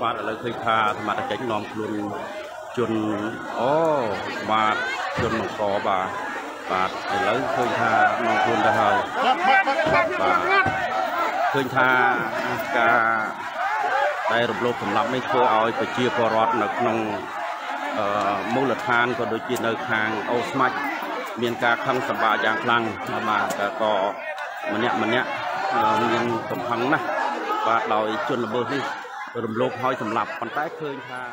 ควาดอะไรเคยพาธรรมะใจนองคลุนจนอ๋อบาดจนหนองคอบาดบาดอะไรเคยพานองคลุนได้เลยบาดเคยพากาได้รบโลกสำหรับไม่โคเอาไปเชียร์พอรอดหนักนองมูลธานก็โดยจีนเอาทางเอาสมัครเมียนกาคังสบายอย่างพลังมาแต่ก็มันเนี้ยยังสมพังนะบาดเราจนระเบิดนี่รวมโลกห้อยสำหรับปันใต้เคยค่ะ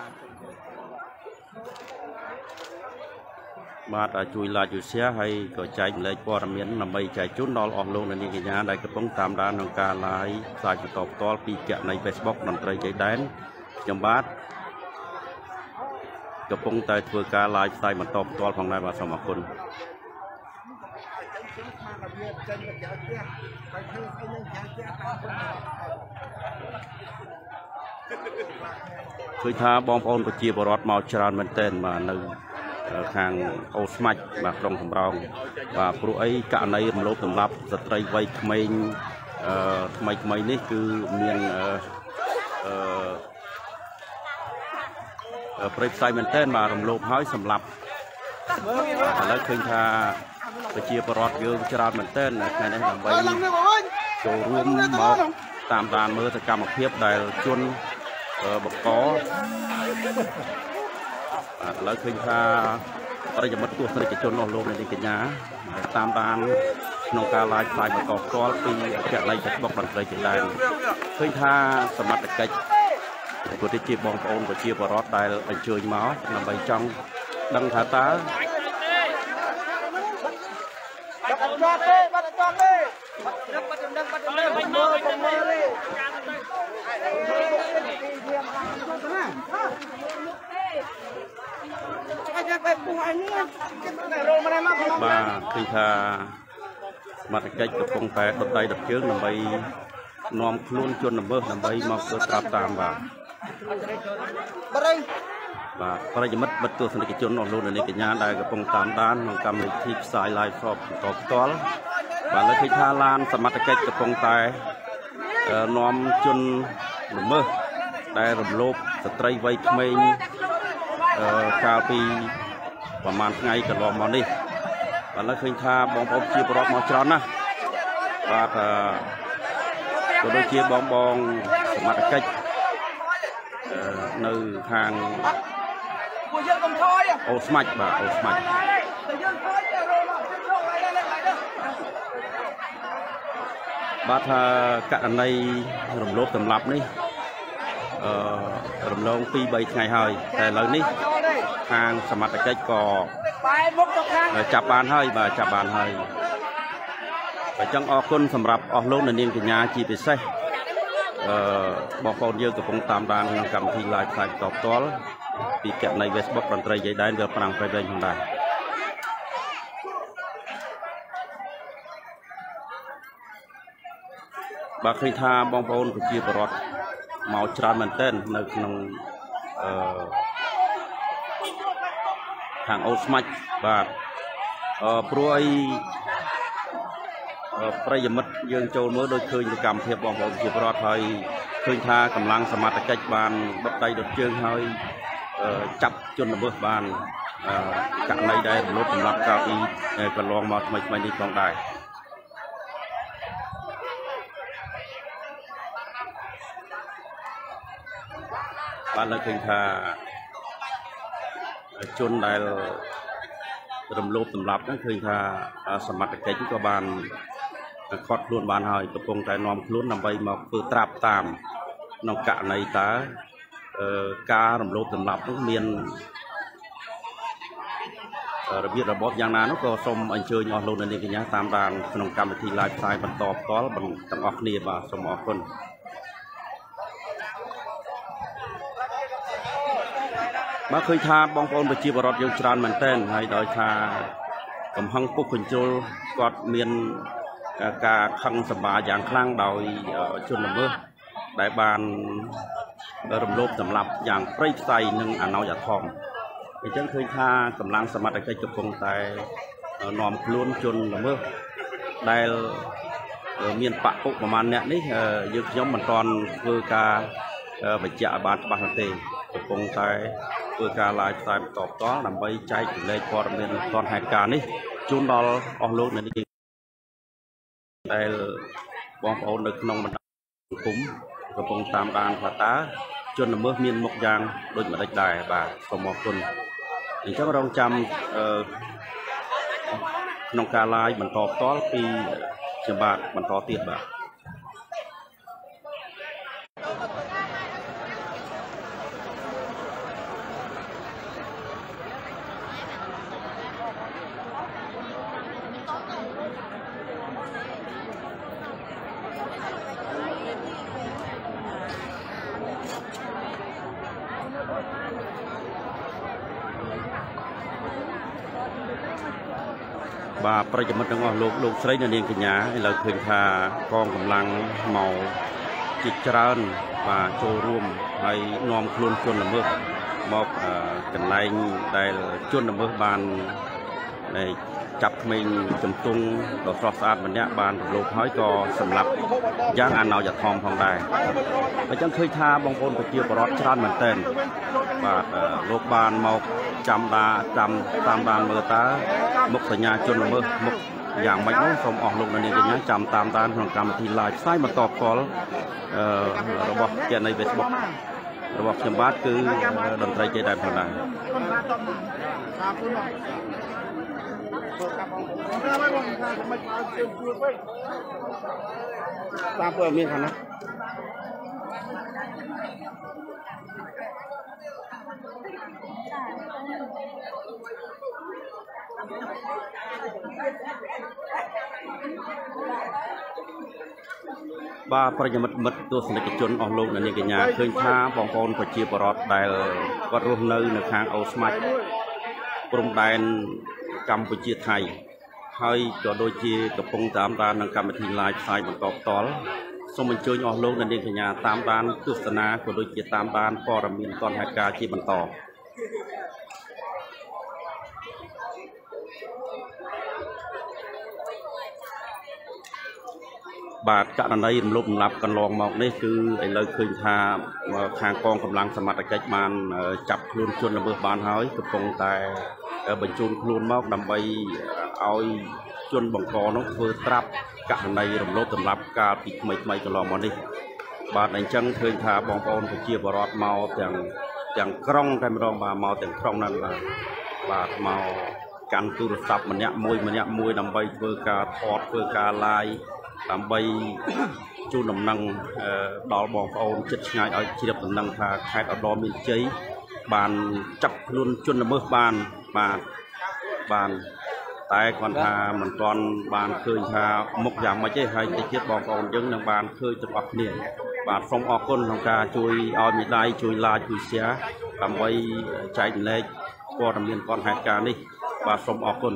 บาดจุยลาจุเสียให้ก็ใจเลยปอดเมียนนำไปใจจุดนอลออกลงในนี้กันยาได้กระป้องตามด้านของการไล่สายตอบต่อปีแกะในเฟซบุ๊กนั่นใจแดนจังบาดกระป้องตายตัวการไล่สายมันตอบต่อของนายบาสมาคนเคยท้าบอมพอนปจีบรอดมาจรามันเต้นมาในทางโอสมัยมาตรงสำรองว่าพวกไอ้กะในมันลบสำรับสตรีไว้ทำไมนี่คือเมียนปริศายมันเต้นมาลำลบห้อยสำรับแล้วเคยท้าปจีบรอดเยอะจรามันเต้นในนั้นทำไปโจรวมมาตามด่านมือสกรรมเพียบได้จนบกกอแล้วเคยพาประยมัดตัวสนิทจนนอนลงในดิกิญาตามด่านนองกาลายสายบกกอก้อนปีแกะไรจัดบอกบันเลยจัดได้เคยพาสมัครใจตัวที่จีบบองโอนกับจีบรอดได้อันเชยม้านำไปจังดังถาตามาคือทามาใจกระปงแต่ดับใจดับเชื้อหนึ่งใบนอมคลุนจนหนึ่งเบอร์หนึ่งใบมาเกิดตามตามบ่าอะไรจะมัดบัดตัวสนิทจนนอนลงในกิจงานได้กระปงตามด้านของกรรมในที่สายลายสอบตอบต้อนบ่าและคือทาลานสมัติใจกระปงแต่นอมจนหนึ่งเบอร์ได้รำโลบสตรีไว้เมงกาปีประมาณไงก็ลองมาดิวันละคืนท่าบองบองเชียบรอบมาจรนะว่าตัวเชียบองบองสมัครใจในทางโอสมัยบ่าโอสมัยบาทกะในรำโลบสำหรับนี่รำลงปีใบไงเฮยแต่เรานี่ทางสมัครใจก่อจับบานให้มาจับบานให้ไปจังออกคนสำหรับออกโลกในเนียงกิญาจีไปใส่บอกคนเยอะกับผมตามดังนำกรรมที่ลายสายตอบต้อนปีแกะในเวสบ็อกปันไตรใหญ่ได้เดือดพลังไปได้ยังไงบาคิธาบองปอนกุจีบรอดเมาจรามันเต้นในขนมทางโอสมัยบาดปลุยประยมัดยืนโจมเมื่อโดยเคยกิจกรรมเทียบองของจีบรอดไทยเคยท่ากำลังสมัติใจบานบัดใจดดเชิงไทยจับจนระเบิดบานกะในได้ลดรับกาอีกระลองมาไม่ได้กองได้บ้านเราเคยท่าจนได้รำโลบสำหรับนั่นคือค่ะสมัครใจจุกบาลคอดล้วนบานหอยกระปงใจนอมล้วนนำไปมาเปิดตราบตามนอกกะในตาการำโลบสำหรับนักเรียนระเบียบระบบอย่างนั้นก็สมอันเชิญยอดลงในนี้กันนะตามด่านขนมกรรมที่ลายสายบรรทบก้อนบรรจังออกเนียบสมอคนมาเคยทาบองปอนไปจีบรอดยังจรานมันเต้นให้โดยทากำหังปุ๊กขุนโจลกอดเมียนกาคังสบายอย่างคลั่งโดยชนละเมิดได้บานรำโลบสำหรับอย่างไพร่ใจหนึ่งอนเอาอย่าทองเป็นจังเคยทากำลังสมัติใจจุกคงแต่นอมล้วนจนละเมิดได้เมียนปะปุ๊กประมาณเนี้ยนี่ยึกย้อมมันตอนคือกา và chạm bàn bàn tay cùng tay vừa cả lại tay tọt đó làm bay chạy lên qua bên con hải cạn đi chun đó on luôn này đi đây bom ổn được nông mình cúng và cùng tam bàn và tá chun là mưa miên một giang đôi mà đạch đài và còn một tuần thì các đồng trăm nông ca lai mình tọt đó thì chạm bàn mình tọt tiền bạc và bây giờ mình đang ở lục xoáy nền kinh nhà là thuyền thà con cầm lăng màu chít trơn và showroom hay nom luôn chôn làm mướp một cảnh lạnh đây là chôn làm mướp bàn này chập mình chầm tung đổ sọt sạt mình nhá bàn lục hói cò sầm lập giang ăn nào giặt thòng phòng đài và chẳng khơi tha bong bồn và chiêu bờ rót trơn mình tên và lục bàn một chầm đà chầm tam bàn mờ tá một sợi nhà chôn làm mướp một dạng máy móc phòng ở lục này cái nhá chầm tam tan phòng cầm thì lại sai mà tọt còระบบเกี่ยในเฟซบุ๊กระบบจัมบัดคือดนตรีใจได้พลังตามเปิดมีขนาดบ่าประยมมัดตัวสนิทจนออกลูกนั่นเองกันยาเคยท้าบองปอนปัจเจียบรอดได้วัดรุ่งเนยในทางออสมัยกรุงแดนกัมพูชีไทยให้จอดโดยจีกับปงตามร้านนางกรรมทีลายชายบนตอกตอลสมัยจนออกลูกนั่นเองกันยาตามร้านตุสนาจอดโดยจีตามร้านปอระมีนตอนหากาจีบนตอกบาดกระนั้นยิมลุกหลับกันลองมองนี่คือไอ้เลยคืนทาทางกองกำลังสมัครใจมันจับลุนชนระเบิดบานหายกับกองแต่บรรจุลุนมากนำไปเอาชนบังกอน้องเฟอร์ทรัพกระนั้นยิมลุกหลับกาปิดไม่กันลองมองนี่บาดในจังคืนทาบองปอนเชียบรอดเมาอย่างคร่องกันรองมาเมาแต่คร่องนั่นบาดเมาการตุรสับมันเนี้ยมวยนำไปเฟอร์กาทอดเฟอร์กาลายตามใบจูนำนังดอกบองเอาจัดงานเอาชีดับนังพาขายเอาดอกมีใจบานจับลุนจนเมื่อบานบานตายก่อนทาเหมือนตอนบานเคยทาหมกอย่างมาใช้ให้จะเทียบบองเอายังนังบานเคยจะปักเนี่ยบานฟองออกคนทางการช่วยเอามีได้ช่วยลาช่วยเสียตามใบใจเลยก่อนเรียนก่อนหายการนี่บานฟองออกคน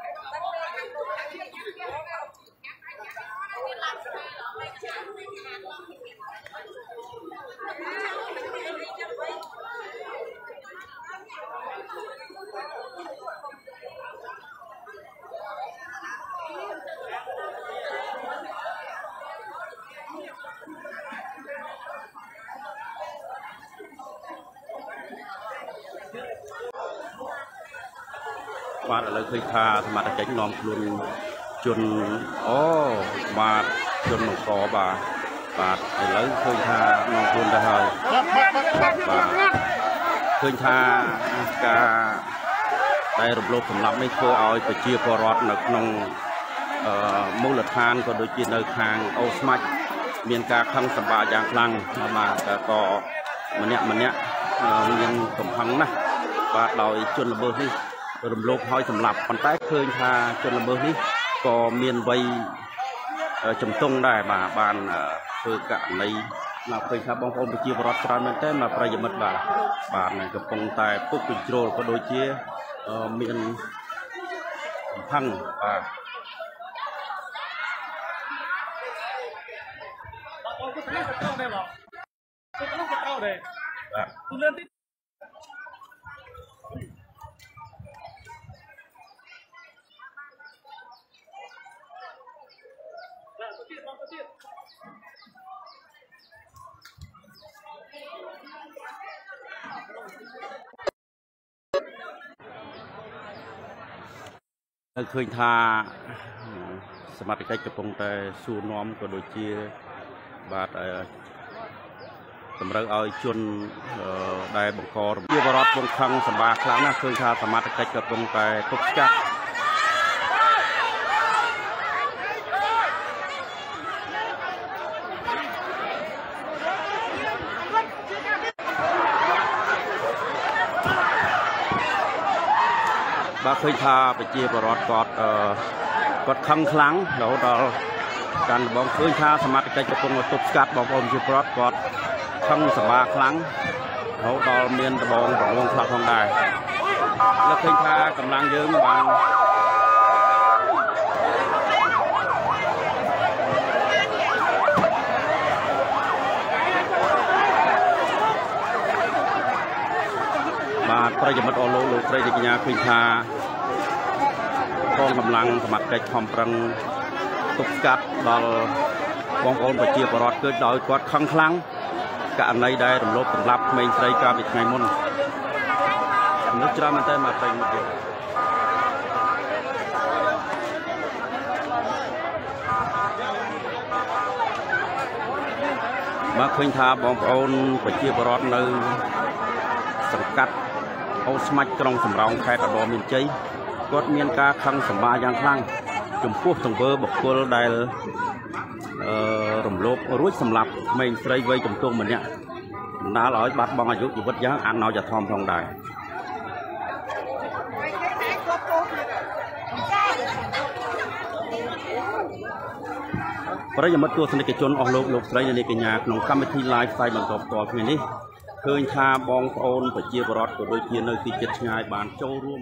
บาดอะไรเคยทาสมัติใจนอมลุนจนอ๋อบาดจนหนองคอบาดอะไรเคยทานอมลุนได้เหรอบาดเคยทากาได้รบโลกสำหรับไม่เคยเอาไปเชียร์พอรอดหนักนองมูลธานก็โดยจีนในทางออสมัยเมียนกาคังสบายอย่างพลังมาแต่ก็มันเนี้ยยังสมพังนะบาดเราจนระเบิดที่รวมโลกห้อยสำหรับปันใต้เคยทาจนระเบิดนี้ก็เมียนไว้จำตรงได้บ่าบานเพื่อกะในเราเคยทาบองปอนไปเชียร์บอลสตาร์มันแต่มาประยมบ่าบานในกระปงแต่ปุ๊บเป็นโจรก็โดยเชี่ยเมียนพังบ่า เคยทาสมัครใจกระปงแต่สู้น้อมก็โดยที่บาดสำหรับเอาชนได้บังคอเรียบร้อยบางครั้งสบายครั้งน่าเคยทาสมัครใจกระปงแต่ทุกจักรบาเคยทาไปเจี๊ยบรอดกอดครั้งครั้งแล้วเราการบอกเคยทาสมัครใจกระปงตบกัดบอกอมเจี๊ยบรอดกอดครั้งสบายครั้งแล้วเราเมียนตะบองของวงคลับทองได้แล้วเคยทากำลังเยอะบางประยุทธ์ออโลโลประยุทธ์กิญญาพิธากองกำลังสมัครใจคอมปรังตุกจัดดอลบองโอนประเจียบรอดเกิดดอยกอดครั้งครั้งการในได้รำลบสำหรับไม่ใช่การบิดไงมุนนึกจะมันได้มาเป็นเดียวมาพิธาบองโอนประเจียบรอดในสังกัดเอาสมัครกรงสำรองใครตะบอมินใจกดเมียนกาคังสำบายอย่างคลั่งจุ่มพวกตงเบอร์บอกตัวได้รำลบรุ่ยสำหรับไม่ใช่ไว้จุ่มตัวเหมือนเนี้ยน่าร้อยบาทบางอายุอยู่วัดยางอันเอาจะทอมทองได้พระยมตัวสนิทจนออกโลกโลกไรในกิญญาขนมข้ามไปที่ไลฟ์สไตล์บางกอกต่อเพียงนี้เคยทาบองโอนไปเจียบรอดโดยเจียนในที่เจ็ดง่ายบานโจร่วม